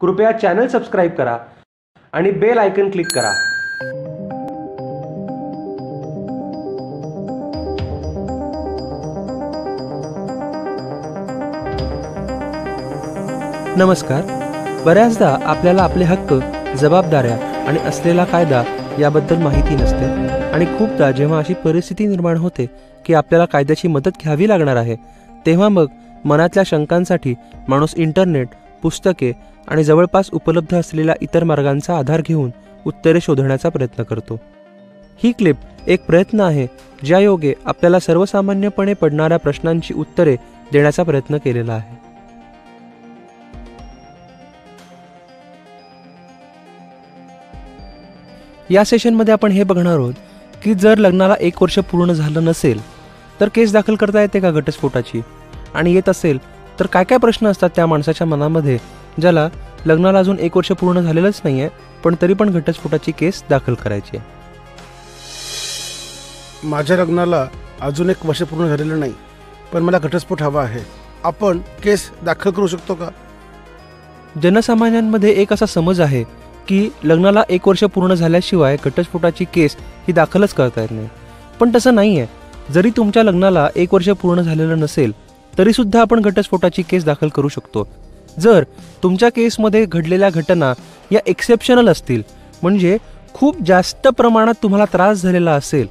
कृपया channel subscribe करा आणि बेल आयकन क्लिक करा. नमस्कार. बऱ्याचदा आपल्याला आपले हक्क, जबाबदाऱ्या आणि असलेला कायदा याबद्दल माहिती नसते आणि खूपदा जेव्हा अशी परिस्थिती निर्माण होते की आपल्याला कायद्याची मदत घ्यावी लागणार आहे तेव्हा मग मनातल्या शंकांसाठी माणूस इंटरनेट, पुस्तके आणि जवळपास उपलब्ध असलेल्या इतर मार्गांचा आधार घेऊन उत्तरे शोधण्याचा प्रयत्न करतो. ही क्लिप एक प्रयत्न आहे ज्यायोगे आपल्याला सर्वसामान्यपणे पडणाऱ्या प्रश्नांची उत्तरे देण्याचा प्रयत्न केलेला आहे. या सेशनमध्ये आपण हे बघणार आहोत की जर लग्नाला 1 वर्ष पूर्ण झालं नसेल तर केस दाखल करता येते का घटस्फोटाची, आणि येत असेल तर काय काय प्रश्न असतात त्या माणसाच्या मनामध्ये ज्याला लग्नाला अजून 1 वर्ष पूर्ण झालेलंच नाही आहे पण तरी पण घटस्फोटाची केस दाखल करायची आहे. माझ्या लग्नाला अजून 1 वर्ष पूर्ण झालेलं नाही पण मला घटस्फोट हवा आहे, आपण केस दाखल करू शकतो का? जनसामान्यांमध्ये एक असा समज आहे की लग्नाला 1 वर्ष पूर्ण झाल्याशिवाय घटस्फोटाची केस ही दाखलच करता येत नाही, पण तसं नाही आहे. जरी तुमच्या लग्नाला 1 वर्ष पूर्ण झालेलं नसेल तरीसुद्धा आपण घटस्फोटाची केस दाखल करू शकतो जर तुमच्या केसमध्ये घडलेल्या घटना या एक्सेप्शनल असतील, म्हणजे खूप जास्त प्रमाणात तुम्हाला त्रास झालेला असेल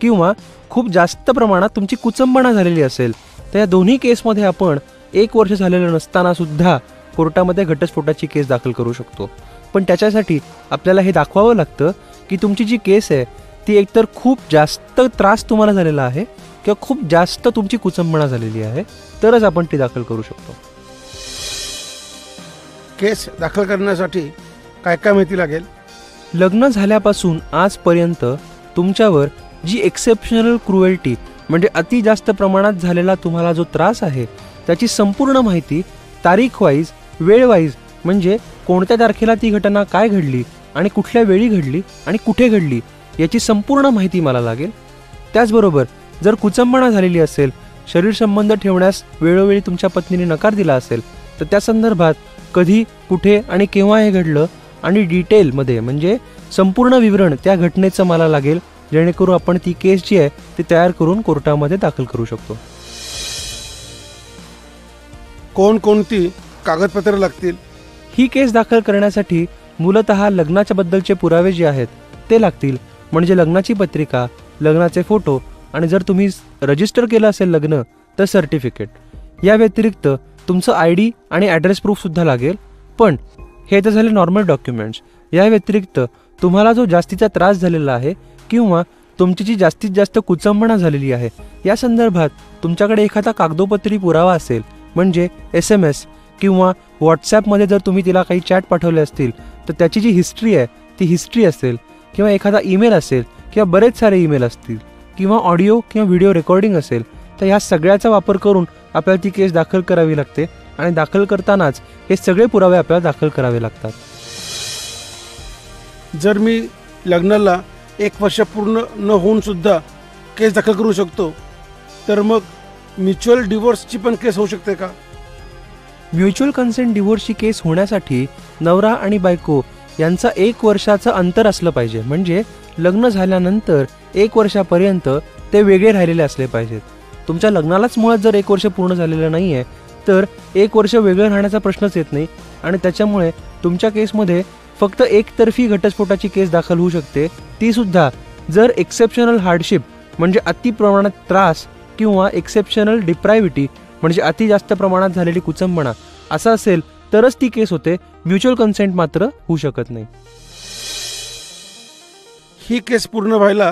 किंवा खूप जास्त प्रमाणात तुमची कुचंबणा झालेली असेल तर या दोन्ही केसमध्ये आपण 1 वर्ष झालेलं नसतानासुद्धा कोर्टामध्ये घटस्फोटाची केस दाखल करू शकतो. पण त्याच्यासाठी आपल्याला हे दाखवावं लागतं की तुमची जी केस आहे ती एकतर खूप जास्त त्रास तुम्हाला झालेला आहे किंवा खूप जास्त तुमची कुचंबणा झालेली आहे तरच आपण ती दाखल करू शकतो. केस दाखल करण्यासाठी काय काय माहिती लागेल? लग्न झाल्यापासून आजपर्यंत तुमच्यावर जी एक्सेप्शनल क्रुएल्टी म्हणजे अति जास्त प्रमाणात झालेला तुम्हाला जो त्रास आहे त्याची संपूर्ण माहिती तारीख वाईज, वेळ वाईज, म्हणजे कोणत्या तारखेला ती घटना काय घडली आणि कुठल्या वेळी घडली आणि कुठे घडली याची संपूर्ण माहिती मला लागेल. त्याचबरोबर जर कुचंबणा झालेली असेल, शरीर संबंध ठेवण्यास वेळोवेळी तुमच्या पत्नीने नकार दिला असेल तर त्या संदर्भात कधी, कुठे आणि केव्हा हे घडलं आणि डिटेलमध्ये म्हणजे संपूर्ण विवरण त्या घटनेचं मला लागेल जेणेकरून आपण ती केस जी आहे ती तयार करून कोर्टामध्ये दाखल करू शकतो. कोणकोणती कागदपत्र लागतील? ही केस दाखल करण्यासाठी मूलतः लग्नाच्या बद्दलचे पुरावे जे आहेत ते लागतील, म्हणजे लग्नाची पत्रिका, लग्नाचे फोटो आणि जर तुम्ही रजिस्टर केलं असेल लग्न तर सर्टिफिकेट. या व्यतिरिक्त तुमचं ID आणि ॲड्रेस प्रूफसुद्धा लागेल. पण हे तर झाले नॉर्मल डॉक्युमेंट्स. या व्यतिरिक्त तुम्हाला जो जास्तीचा त्रास झालेला आहे किंवा तुमची जी जास्तीत जास्त कुचंबणा झालेली आहे या संदर्भात तुमच्याकडे एखादा कागदोपत्री पुरावा असेल, म्हणजे SMS किंवा व्हॉट्सॲपमध्ये जर तुम्ही तिला काही चॅट पाठवले असतील तर त्याची जी हिस्ट्री आहे ती हिस्ट्री असेल किंवा एखादा ईमेल असेल किंवा बरेच सारे ईमेल असतील किंवा ऑडिओ किंवा व्हिडिओ रेकॉर्डिंग असेल तर ह्या सगळ्याचा वापर करून आपल्याला ती केस दाखल करावी लागते आणि दाखल करतानाच हे सगळे पुरावे आपल्याला दाखल करावे लागतात. जर मी लग्नाला 1 वर्ष पूर्ण न होऊन सुद्धा केस दाखल करू शकतो तर मग म्युच्युअल डिवोर्सची पण केस होऊ शकते का? म्युच्युअल कन्सेंट डिवोर्सची केस होण्यासाठी नवरा आणि बायको यांचा 1 वर्षाचं अंतर असलं पाहिजे, म्हणजे लग्न झाल्यानंतर 1 वर्षापर्यंत ते वेगळे राहिलेले असले पाहिजेत. तुमच्या लग्नालाच मुळात जर 1 वर्ष पूर्ण झालेलं नाही आहे तर 1 वर्ष वेगळं राहण्याचा प्रश्नच येत नाही आणि त्याच्यामुळे तुमच्या केसमध्ये फक्त एकतर्फी घटस्फोटाची केस दाखल होऊ शकते, तीसुद्धा जर एक्सेप्शनल हार्डशिप म्हणजे अति प्रमाणात त्रास किंवा एक्सेप्शनल डिप्रायव्हिटी म्हणजे अति जास्त प्रमाणात झालेली कुचंबणा असं असेल तरच ती केस होते. म्युच्युअल कन्सेंट मात्र होऊ शकत नाही. ही केस पूर्ण व्हायला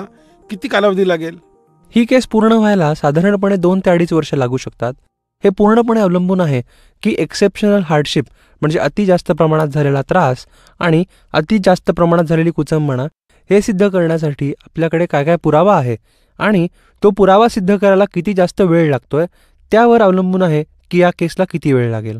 किती कालावधी लागेल? ही केस पूर्ण व्हायला साधारणपणे 2 ते 2.5 वर्ष लागू शकतात. हे पूर्णपणे अवलंबून आहे की एक्सेप्शनल हार्डशिप म्हणजे अति जास्त प्रमाणात झालेला त्रास आणि अति जास्त प्रमाणात झालेली कुचंबणा हे सिद्ध करण्यासाठी आपल्याकडे काय काय पुरावा आहे आणि तो पुरावा सिद्ध करायला किती जास्त वेळ लागतोय त्यावर अवलंबून आहे की या केसला किती वेळ लागेल.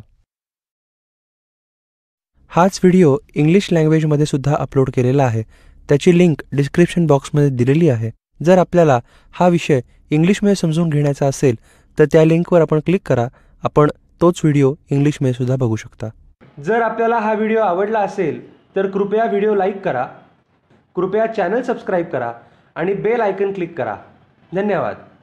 हाच व्हिडिओ इंग्लिश लँग्वेजमध्ये सुद्धा अपलोड केलेला आहे, त्याची लिंक डिस्क्रिप्शन बॉक्समध्ये दिलेली आहे. जर आपल्याला हा विषय इंग्लिशमध्ये समजून घेण्याचा असेल तर त्या लिंकवर आपण क्लिक करा. आपण तोच व्हिडिओ इंग्लिशमध्ये सुद्धा बघू शकता. जर आपल्याला हा व्हिडिओ आवडला असेल तर कृपया व्हिडिओ लाईक करा, कृपया चॅनल सबस्क्राईब करा आणि बेल आयकन क्लिक करा. धन्यवाद.